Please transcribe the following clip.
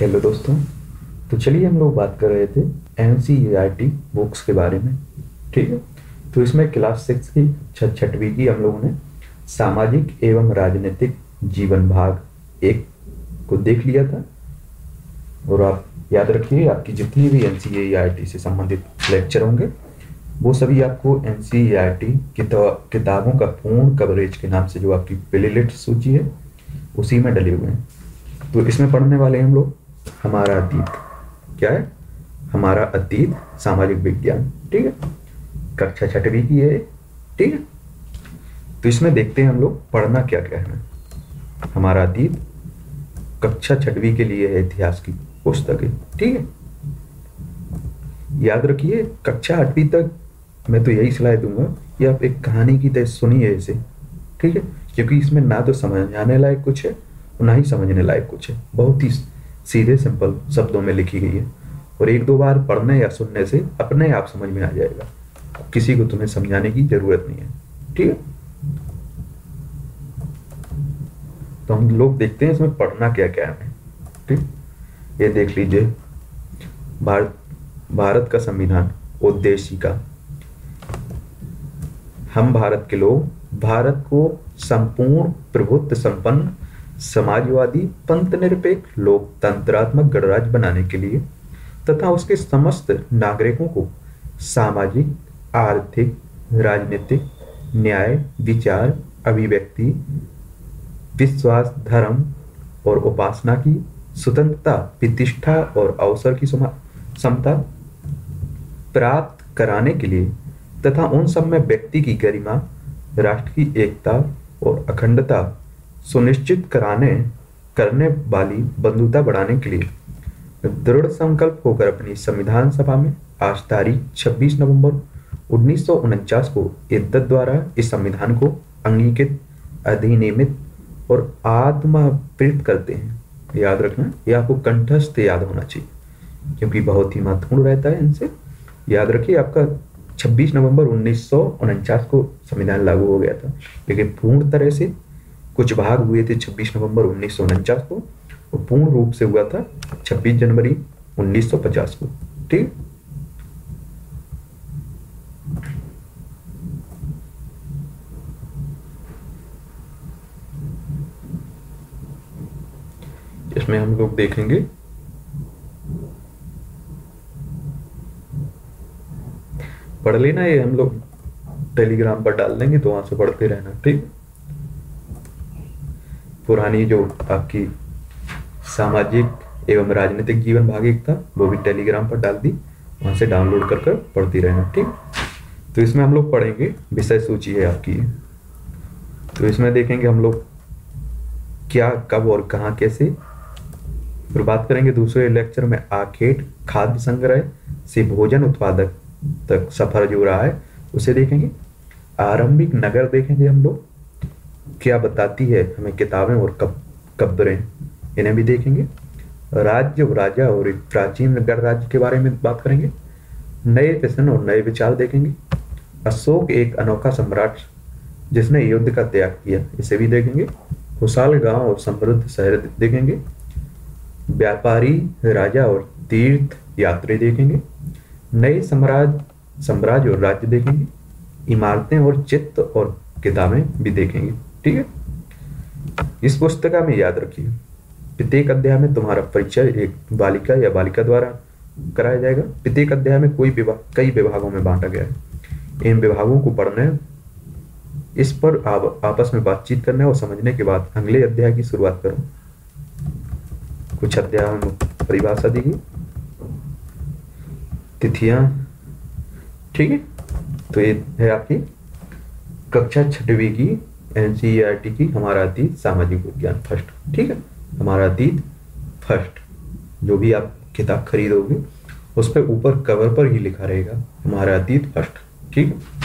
Hello दोस्तों, तो चलिए हम लोग बात कर रहे थे NCERT बुक्स के बारे में। ठीक है, तो इसमें क्लास 6 की छठवीं की हम लोगों ने सामाजिक एवं राजनीतिक जीवन भाग 1 को देख लिया था। और आप याद रखिए, आपकी जितनी भी NCERT से संबंधित लेक्चर होंगे वो सभी आपको NCERT किताबों का पूर्ण कवरेज के नाम से जो आपकी प्लेलिस्ट सूची है उसी में डले हुए हैं। तो इसमें पढ़ने वाले हैं हम लोग हमारा अतीत। क्या है हमारा अतीत? सामाजिक विज्ञान। ठीक है, कक्षा 6वीं की है। ठीक है, तो इसमें देखते हैं हम लोग पढ़ना क्या क्या है। हमारा अतीत कक्षा 6वीं के लिए है, इतिहास की पुस्तक है। ठीक है, याद रखिए कक्षा 8वीं तक मैं तो यही सलाह दूंगा कि आप एक कहानी की तरह सुनिए इसे। ठीक है, क्योंकि इसमें ना तो समझाने लायक कुछ है और ना ही समझने लायक कुछ है। बहुत ही सीधे सिंपल शब्दों में लिखी गई है और एक दो बार पढ़ने या सुनने से अपने आप समझ में आ जाएगा, किसी को तुम्हें समझाने की जरूरत नहीं है। ठीक है, तो हम लोग देखते हैं इसमें पढ़ना क्या क्या है। ठीक, ये देख लीजिए, भारत का संविधान, उद्देशिका। हम भारत के लोग भारत को संपूर्ण प्रभुत्व संपन्न समाजवादी पंथ निरपेक्ष लोकतंत्रात्मक गणराज्य बनाने के लिए तथा उसके समस्त नागरिकों को सामाजिक, आर्थिक, राजनीतिक न्याय, विचार, अभिव्यक्ति, विश्वास, धर्म और उपासना की स्वतंत्रता, प्रतिष्ठा और अवसर की समता प्राप्त कराने के लिए तथा उन सब में व्यक्ति की गरिमा, राष्ट्र की एकता और अखंडता सुनिश्चित करने वाली बंधुता बढ़ाने के लिए दृढ़ संकल्प होकर अपनी संविधान सभा में आज तारीख 26 नवंबर 1949 को इद्दत द्वारा इस संविधान को अंगीकृत, अधिनियमित और आत्मापृत करते हैं। याद रखना, ये आपको कंठस्थ याद होना चाहिए क्योंकि बहुत ही महत्वपूर्ण रहता है इनसे। याद रखिए, आपका 26 नवंबर 1949 को संविधान लागू हो गया था, लेकिन पूर्ण तरह से कुछ भाग हुए थे 26 नवंबर 1949 को और पूर्ण रूप से हुआ था 26 जनवरी 1950 को। ठीक, इसमें हम लोग देखेंगे पढ़ लेना, ये हम लोग टेलीग्राम पर डाल देंगे तो वहां से पढ़ते रहना। ठीक, पुरानी जो आपकी सामाजिक एवं राजनीतिक जीवन भाग 1 था वो भी टेलीग्राम पर डाल दी, वहां से डाउनलोड कर पढ़ती रहना। ठीक, तो इसमें हम लोग पढ़ेंगे, विषय सूची है आपकी, तो इसमें देखेंगे हम लोग क्या, कब और कहाँ, कैसे। फिर बात करेंगे दूसरे लेक्चर में आखेट, खाद्य संग्रह से भोजन उत्पादक तक सफर जो रहा है उसे देखेंगे। आरंभिक नगर देखेंगे हम लोग, क्या बताती है हमें किताबें और कब्रें, इन्हें भी देखेंगे। राज्य, राजा और एक प्राचीन गणराज्य के बारे में बात करेंगे। नए प्रश्न और नए विचार देखेंगे। अशोक एक अनोखा सम्राट जिसने युद्ध का त्याग किया, इसे भी देखेंगे। खुशहाल गाँव और समृद्ध शहर देखेंगे। व्यापारी, राजा और तीर्थ यात्री देखेंगे। नए साम्राज्य और राज्य देखेंगे। इमारतें और चित्र और किताबें भी देखेंगे। ठीक है, इस पुस्तिका में याद रखिए प्रत्येक अध्याय में तुम्हारा परिचय एक बालिका या बालिका द्वारा कराया जाएगा। प्रत्येक अध्याय में कई विभागों में बांटा गया है। इन विभागों को पढ़ने, इस पर आपस में बातचीत करने और समझने के बाद अगले अध्याय की शुरुआत करो। कुछ अध्यायों में परिभाषा दी गई, तिथियां। ठीक है, तो ये है आपकी कक्षा 6वीं की NCERT की हमारा अतीत सामाजिक विज्ञान फर्स्ट। ठीक है, हमारा अतीत फर्स्ट जो भी आप किताब खरीदोगे उस पर ऊपर कवर पर ही लिखा रहेगा हमारा अतीत फर्स्ट। ठीक है।